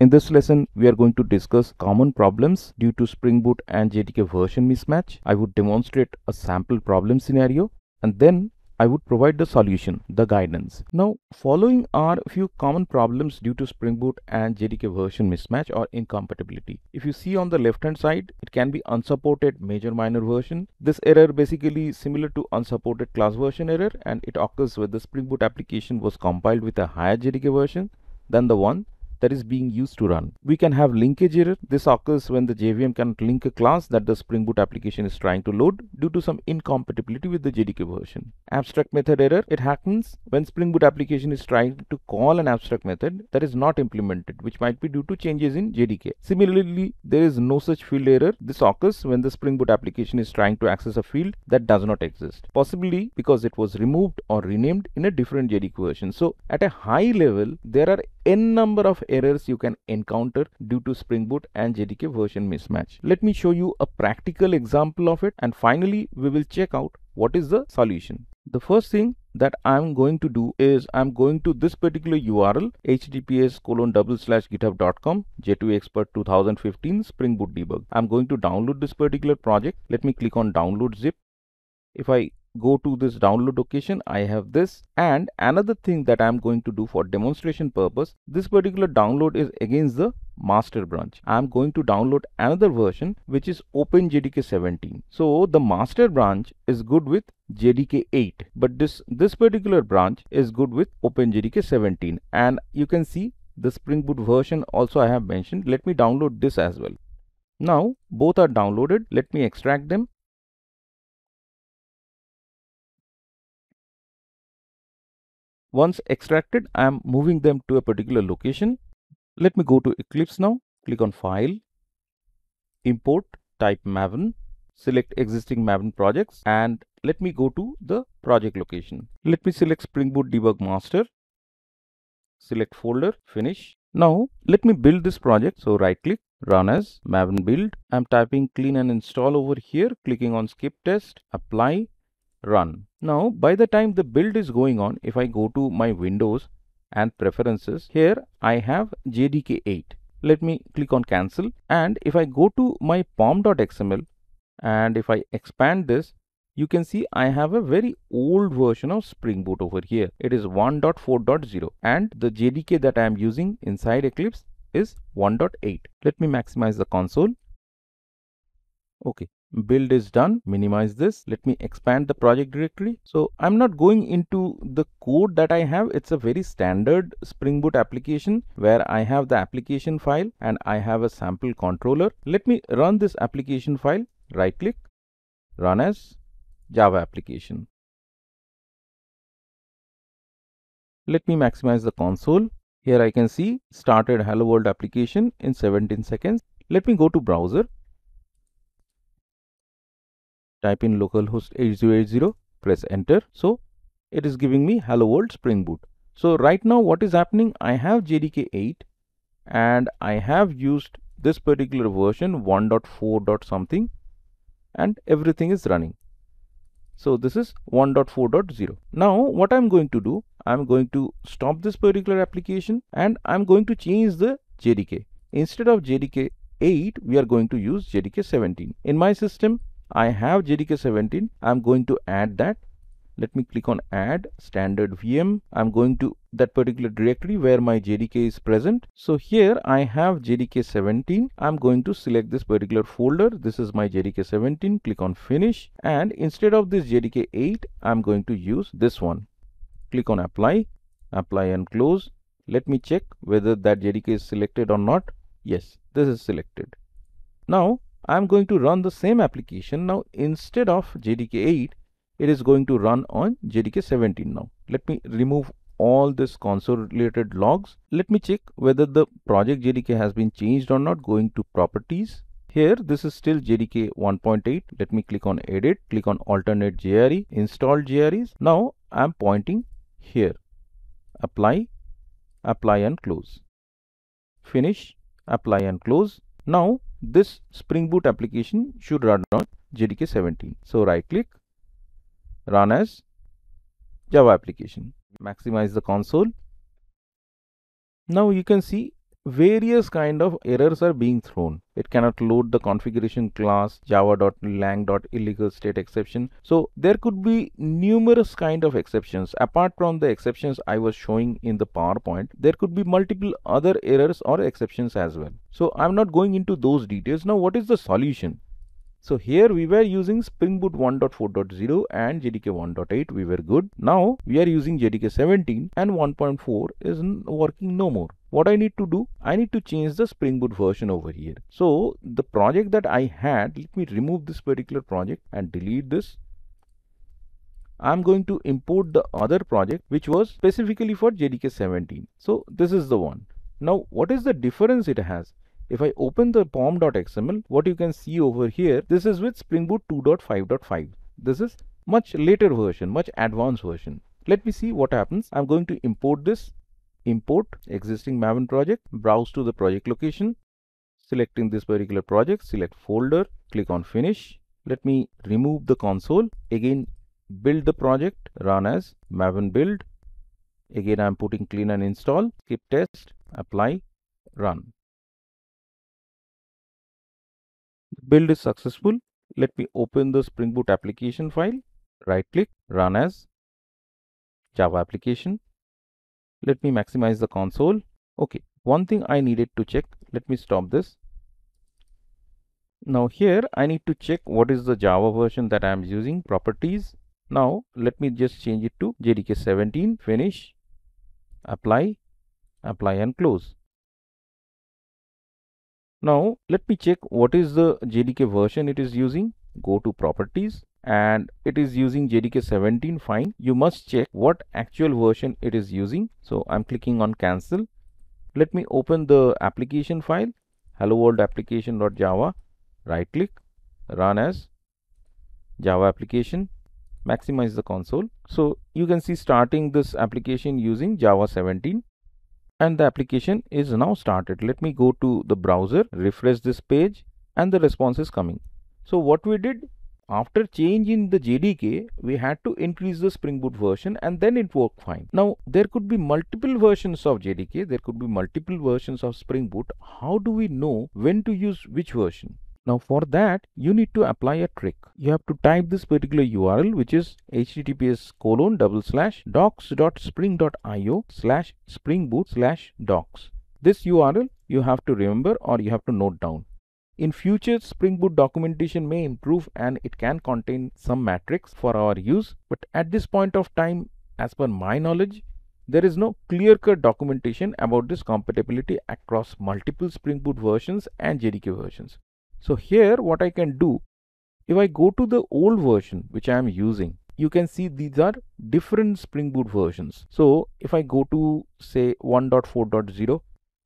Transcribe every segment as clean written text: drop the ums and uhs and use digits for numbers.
In this lesson, we are going to discuss common problems due to Spring Boot and JDK version mismatch. I would demonstrate a sample problem scenario and then I would provide the solution, the guidance. Now, following are a few common problems due to Spring Boot and JDK version mismatch or incompatibility. If you see on the left hand side, it can be unsupported major minor version. This error basically similar to unsupported class version error, and it occurs when the Spring Boot application was compiled with a higher JDK version than the one that is being used to run. We can have linkage error. This occurs when the JVM cannot link a class that the Spring Boot application is trying to load due to some incompatibility with the JDK version. Abstract method error. It happens when Spring Boot application is trying to call an abstract method that is not implemented, which might be due to changes in JDK. Similarly, there is no such field error. This occurs when the Spring Boot application is trying to access a field that does not exist, possibly because it was removed or renamed in a different JDK version. So at a high level, there are n number of errors you can encounter due to Spring Boot and JDK version mismatch. Let me show you a practical example of it, and finally we will check out what is the solution. The first thing that I'm going to do is I'm going to this particular URL, https://github.com j2eeexpert2015 Spring Boot debug. I'm going to download this particular project. Let me click on download zip. If I go to this download location, I have this. And another thing that I'm going to do for demonstration purpose, this particular download is against the master branch. I'm going to download another version which is OpenJDK 17. So the master branch is good with JDK 8, but this particular branch is good with OpenJDK 17. And you can see the Spring Boot version also I have mentioned. Let me download this as well. Now both are downloaded. Let me extract them. Once extracted, I am moving them to a particular location. Let me go to Eclipse now. Click on File, Import, type Maven, select existing Maven projects, and let me go to the project location. Let me select Spring Boot Debug Master, select folder, finish. Now, let me build this project. So right click, Run as, Maven build. I am typing clean and install over here, clicking on skip test, apply, run. Now by the time the build is going on, if I go to my Windows and preferences, here I have JDK 8. Let me click on cancel, and if I go to my pom.xml and if I expand this, you can see I have a very old version of Spring Boot over here. It is 1.4.0 and the JDK that I am using inside Eclipse is 1.8. Let me maximize the console. Okay. Build is done. Minimize this. Let me expand the project directory. So I'm not going into the code that I have. It's a very standard Spring Boot application where I have the application file and I have a sample controller. Let me run this application file. Right click, run as, Java application. Let me maximize the console. Here I can see started Hello World application in 17 seconds. Let me go to browser. Type in localhost 8080, press enter. So it is giving me Hello World Spring Boot. So right now what is happening, I have JDK 8 and I have used this particular version 1.4. something and everything is running. So this is 1.4.0. Now what I'm going to do, I'm going to stop this particular application and I'm going to change the JDK. Instead of JDK 8, we are going to use JDK 17. In my system, I have JDK 17. I'm going to add that. Let me click on add standard VM. I'm going to that particular directory where my JDK is present. So here I have JDK 17. I'm going to select this particular folder. This is my JDK 17. Click on finish. And instead of this JDK 8, I'm going to use this one. Click on apply, apply and close. Let me check whether that JDK is selected or not. Yes, this is selected. Now, I'm going to run the same application. Now instead of JDK 8, it is going to run on JDK 17 now. Let me remove all this console related logs. Let me check whether the project JDK has been changed or not. Going to properties. Here this is still JDK 1.8. Let me click on edit, click on alternate JRE, install JREs. Now I'm pointing here. Apply, apply and close. Finish, apply and close. Now this Spring Boot application should run on JDK 17. So right click, run as, Java application. Maximize the console. Now you can see various kind of errors are being thrown. It cannot load the configuration class java.lang.IllegalStateException. So there could be numerous kind of exceptions. Apart from the exceptions I was showing in the PowerPoint, there could be multiple other errors or exceptions as well. So I'm not going into those details. Now what is the solution? So here we were using Spring Boot 1.4.0 and JDK 1.8, we were good. Now we are using JDK 17 and 1.4 is working no more. What I need to do? I need to change the Spring Boot version over here. So the project that I had, let me remove this particular project and delete this. I'm going to import the other project which was specifically for JDK 17. So this is the one. Now what is the difference it has? If I open the pom.xml, what you can see over here, this is with Spring Boot 2.5.5. This is much later version, much advanced version. Let me see what happens. I'm going to import this. Import existing Maven project, browse to the project location, selecting this particular project, select folder, click on finish. Let me remove the console. Again, build the project, run as Maven build. Again, I'm putting clean and install, skip test, apply, run. Build is successful. Let me open the Spring Boot application file, right click, run as Java application. Let me maximize the console. Okay, one thing I needed to check. Let me stop this. Now here I need to check what is the Java version that I am using, properties. Now let me just change it to JDK 17, finish, apply and close. Now let me check what is the JDK version it is using. Go to properties and it is using JDK 17, fine. You must check what actual version it is using. So I'm clicking on cancel. Let me open the application file, hello world application.java, right click, run as Java application, maximize the console. So you can see starting this application using Java 17. And the application is now started. Let me go to the browser, refresh this page, and the response is coming. So what we did, after change in the JDK, we had to increase the Spring Boot version and then it worked fine. Now there could be multiple versions of JDK, there could be multiple versions of Spring Boot. How do we know when to use which version? Now for that, you need to apply a trick. You have to type this particular URL, which is https:/docs.spring.io/springboot/docs. This URL you have to remember or you have to note down. In future, Spring Boot documentation may improve and it can contain some metrics for our use. But at this point of time, as per my knowledge, there is no clear-cut documentation about this compatibility across multiple Spring Boot versions and JDK versions. So here what I can do, if I go to the old version which I am using, you can see these are different Spring Boot versions. So if I go to say 1.4.0,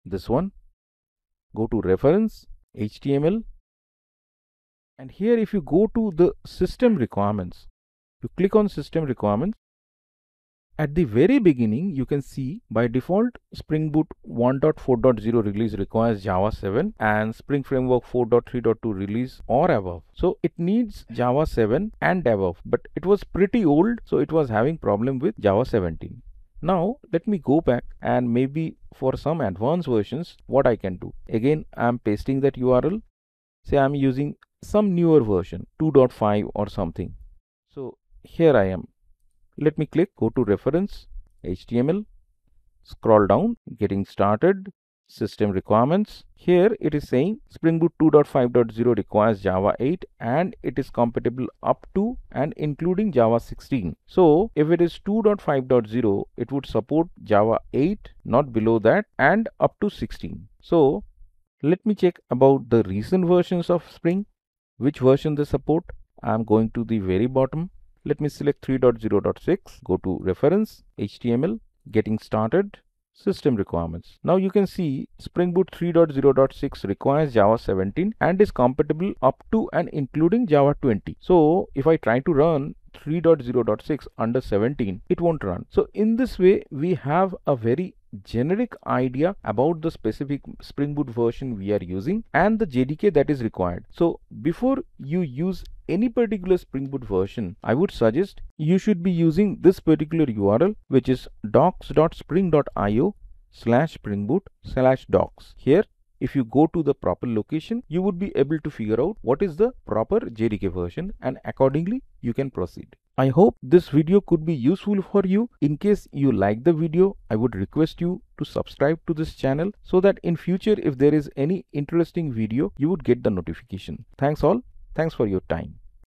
this one, go to reference, HTML, and here if you go to the system requirements, you click on system requirements, at the very beginning you can see by default Spring Boot 1.4.0 release requires Java 7 and Spring Framework 4.3.2 release or above. So it needs Java 7 and above, but it was pretty old, so it was having problem with Java 17. Now let me go back and maybe for some advanced versions what I can do. Again I am pasting that URL. Say I am using some newer version 2.5 or something. So here I am. Let me click, go to reference, HTML, scroll down, getting started, system requirements. Here it is saying Spring Boot 2.5.0 requires Java 8 and it is compatible up to and including Java 16. So if it is 2.5.0, it would support Java 8, not below that, and up to 16. So let me check about the recent versions of Spring, which version they support. I am going to the very bottom. Let me select 3.0.6, go to reference, HTML, getting started, system requirements. Now you can see Spring Boot 3.0.6 requires Java 17 and is compatible up to and including Java 20. So if I try to run 3.0.6 under 17, it won't run. So in this way, we have a very generic idea about the specific Spring Boot version we are using and the JDK that is required. So before you use any particular Spring Boot version, I would suggest you should be using this particular URL, which is docs.spring.io /springboot/docs. Here, if you go to the proper location, you would be able to figure out what is the proper JDK version, and accordingly, you can proceed. I hope this video could be useful for you. In case you like the video, I would request you to subscribe to this channel so that in future, if there is any interesting video, you would get the notification. Thanks all. Thanks for your time.